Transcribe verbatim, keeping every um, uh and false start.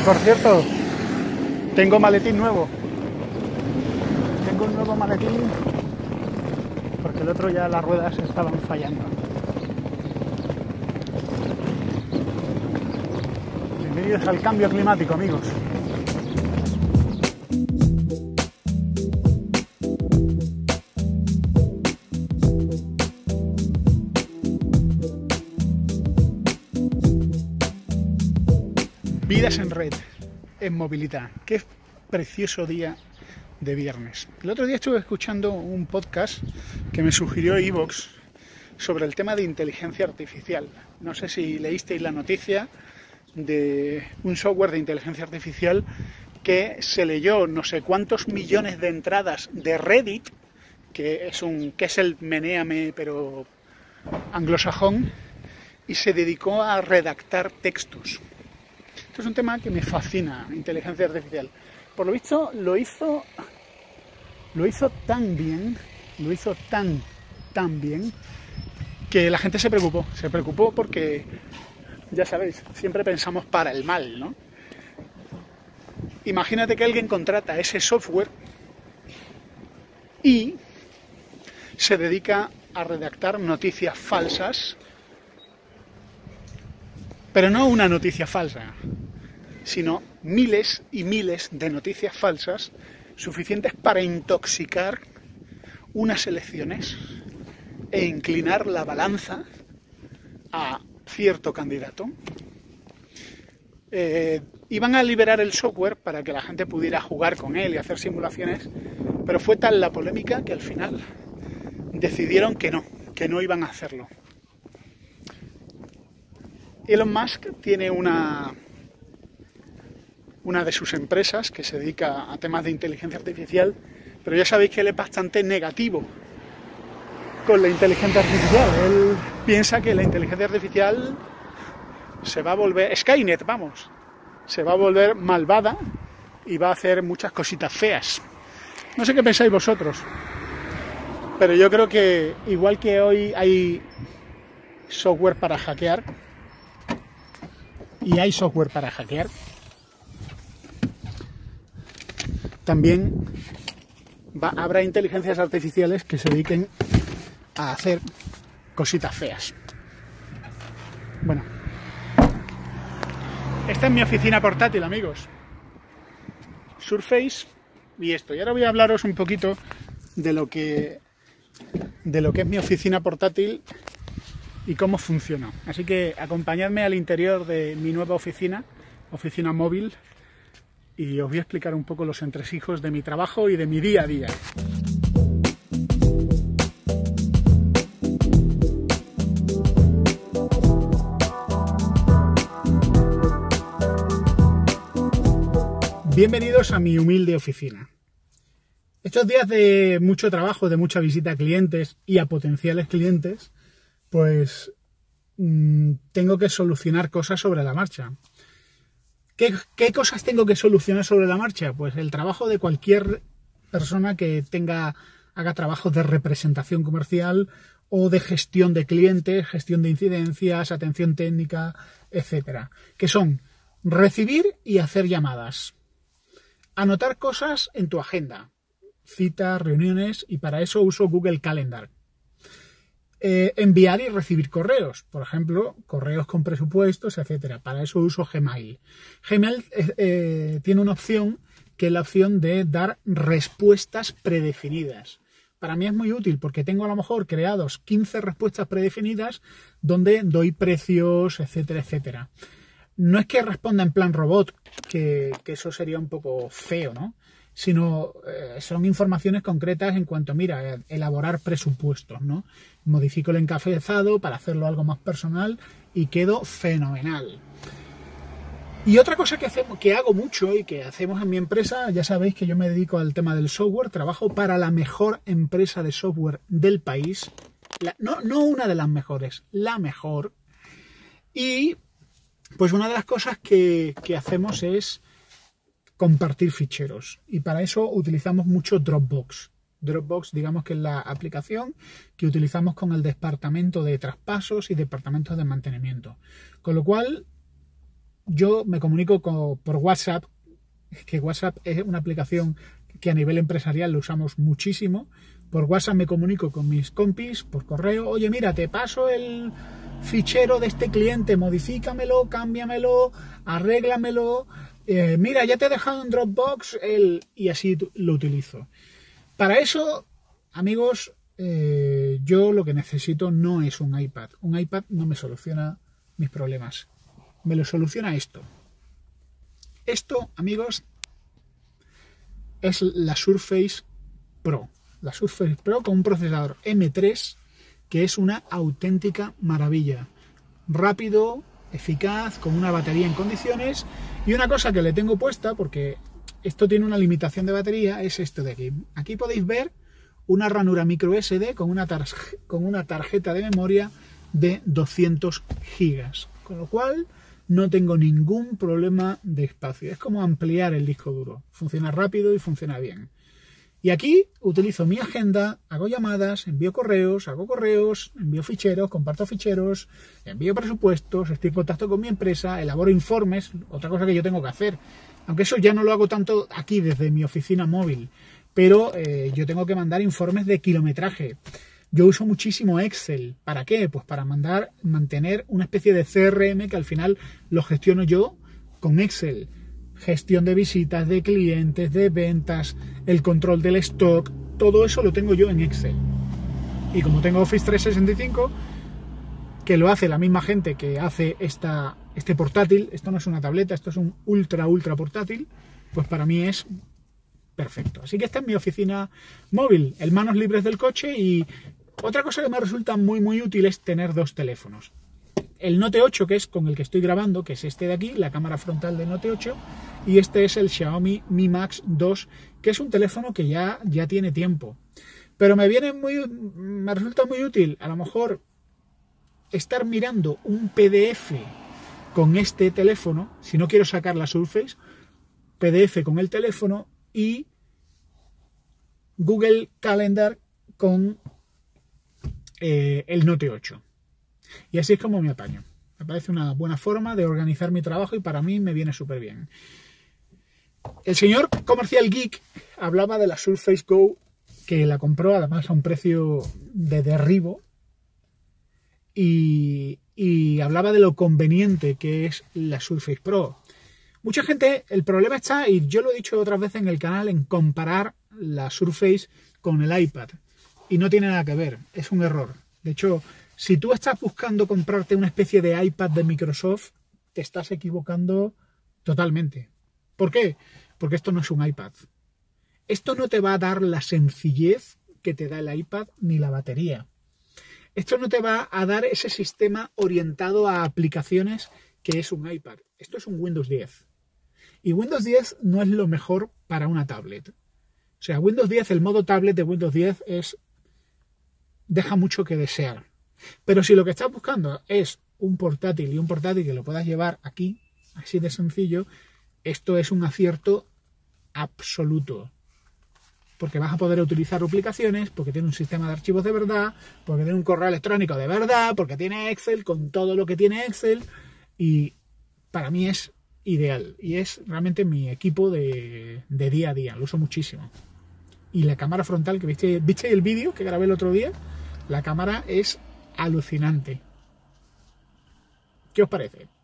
Y por cierto, tengo maletín nuevo. Tengo un nuevo maletín porque el otro ya las ruedas estaban fallando. Bienvenidos al cambio climático, amigos. Vidas en red, en movilidad. Qué precioso día de viernes. El otro día estuve escuchando un podcast que me sugirió iBox sobre el tema de inteligencia artificial. No sé si leísteis la noticia de un software de inteligencia artificial que se leyó no sé cuántos millones de entradas de Reddit, que es un que es el menéame pero anglosajón, y se dedicó a redactar textos. Esto es un tema que me fascina, inteligencia artificial. Por lo visto lo hizo, lo hizo tan bien, lo hizo tan, tan bien, que la gente se preocupó. Se preocupó porque, ya sabéis, siempre pensamos para el mal, ¿no? Imagínate que alguien contrata ese software y se dedica a redactar noticias falsas, pero no una noticia falsa, sino miles y miles de noticias falsas suficientes para intoxicar unas elecciones e inclinar la balanza a cierto candidato. Eh, iban a liberar el software para que la gente pudiera jugar con él y hacer simulaciones, pero fue tal la polémica que al final decidieron que no, que no iban a hacerlo. Elon Musk tiene una... una de sus empresas que se dedica a temas de inteligencia artificial, pero ya sabéis que él es bastante negativo con la inteligencia artificial. Él piensa que la inteligencia artificial se va a volver... Skynet, vamos, se va a volver malvada y va a hacer muchas cositas feas. No sé qué pensáis vosotros, pero yo creo que igual que hoy hay software para hackear, y hay software para hackear, también va, habrá inteligencias artificiales que se dediquen a hacer cositas feas. Bueno, esta es mi oficina portátil, amigos. Surface y esto. Y ahora voy a hablaros un poquito de lo que, de lo que es mi oficina portátil y cómo funciona. Así que acompañadme al interior de mi nueva oficina, oficina móvil, y os voy a explicar un poco los entresijos de mi trabajo y de mi día a día. Bienvenidos a mi humilde oficina. Estos días de mucho trabajo, de mucha visita a clientes y a potenciales clientes, pues mmm, tengo que solucionar cosas sobre la marcha. ¿Qué, ¿Qué cosas tengo que solucionar sobre la marcha? Pues el trabajo de cualquier persona que tenga, haga trabajos de representación comercial o de gestión de clientes, gestión de incidencias, atención técnica, etcétera. Que son recibir y hacer llamadas. Anotar cosas en tu agenda. Citas, reuniones, y para eso uso Google Calendar. Eh, enviar y recibir correos, por ejemplo, correos con presupuestos, etcétera. Para eso uso Gmail. Gmail eh, tiene una opción que es la opción de dar respuestas predefinidas. Para mí es muy útil porque tengo a lo mejor creados quince respuestas predefinidas donde doy precios, etcétera, etcétera. No es que responda en plan robot, que, que eso sería un poco feo, ¿no? Sino eh, son informaciones concretas en cuanto, mira, elaborar presupuestos, ¿no? Modifico el encabezado para hacerlo algo más personal y quedo fenomenal. Y otra cosa que hacemos, que hago mucho y que hacemos en mi empresa, ya sabéis que yo me dedico al tema del software, trabajo para la mejor empresa de software del país, la, no, no una de las mejores, la mejor, y pues una de las cosas que, que hacemos es compartir ficheros, y para eso utilizamos mucho Dropbox. Dropbox, digamos que es la aplicación que utilizamos con el departamento de traspasos y departamentos de mantenimiento. Con lo cual, yo me comunico con, por WhatsApp, que WhatsApp es una aplicación que a nivel empresarial lo usamos muchísimo. Por WhatsApp me comunico con mis compis, por correo, oye, mira, te paso el fichero de este cliente, modifícamelo, cámbiamelo, arréglamelo, eh, mira, ya te he dejado en Dropbox, el... y así lo utilizo. Para eso, amigos, eh, yo lo que necesito no es un iPad. Un iPad no me soluciona mis problemas. Me lo soluciona esto. Esto, amigos, es la Surface Pro. La Surface Pro con un procesador eme tres que es una auténtica maravilla. Rápido, eficaz, con una batería en condiciones. Y una cosa que le tengo puesta, porque esto tiene una limitación de batería, es esto de aquí. Aquí podéis ver una ranura micro ese de con una, tarje- con una tarjeta de memoria de doscientos gigas. Con lo cual no tengo ningún problema de espacio. Es como ampliar el disco duro. Funciona rápido y funciona bien. Y aquí utilizo mi agenda, hago llamadas, envío correos, hago correos, envío ficheros, comparto ficheros, envío presupuestos, estoy en contacto con mi empresa, elaboro informes, otra cosa que yo tengo que hacer. Aunque eso ya no lo hago tanto aquí desde mi oficina móvil, pero eh, yo tengo que mandar informes de kilometraje. Yo uso muchísimo Excel. ¿Para qué? Pues para mandar, mantener una especie de ce erre eme que al final lo gestiono yo con Excel. Gestión de visitas, de clientes, de ventas, el control del stock, todo eso lo tengo yo en Excel. Y como tengo Office trescientos sesenta y cinco, que lo hace la misma gente que hace esta, este portátil, esto no es una tableta, esto es un ultra, ultra portátil, pues para mí es perfecto. Así que esta es mi oficina móvil, en manos libres del coche. Y otra cosa que me resulta muy, muy útil es tener dos teléfonos. El Note ocho, que es con el que estoy grabando, que es este de aquí, la cámara frontal del Note ocho, y este es el Xiaomi Mi Max dos, que es un teléfono que ya, ya tiene tiempo. Pero me viene muy, me resulta muy útil, a lo mejor, estar mirando un pe de efe con este teléfono, si no quiero sacar la Surface, pe de efe con el teléfono y Google Calendar con eh, el Note ocho. Y así es como me apaño. Me parece una buena forma de organizar mi trabajo y para mí me viene súper bien. El señor Comercial Geek hablaba de la Surface Go, que la compró además a un precio de derribo, y, y hablaba de lo conveniente que es la Surface Pro. Mucha gente, el problema está, y yo lo he dicho otras veces en el canal, en comparar la Surface con el iPad. Y no tiene nada que ver, es un error. De hecho, si tú estás buscando comprarte una especie de iPad de Microsoft, te estás equivocando totalmente. ¿Por qué? Porque esto no es un iPad. Esto no te va a dar la sencillez que te da el iPad ni la batería. Esto no te va a dar ese sistema orientado a aplicaciones que es un iPad. Esto es un Windows diez. Y Windows diez no es lo mejor para una tablet. O sea, Windows diez, el modo tablet de Windows diez es, deja mucho que desear. Pero si lo que estás buscando es un portátil y un portátil que lo puedas llevar aquí, así de sencillo, esto es un acierto absoluto. Porque vas a poder utilizar aplicaciones, porque tiene un sistema de archivos de verdad, porque tiene un correo electrónico de verdad, porque tiene Excel con todo lo que tiene Excel. Y para mí es ideal. Y es realmente mi equipo de, de día a día. Lo uso muchísimo. Y la cámara frontal, que viste, viste el vídeo que grabé el otro día, la cámara es alucinante. ¿Qué os parece?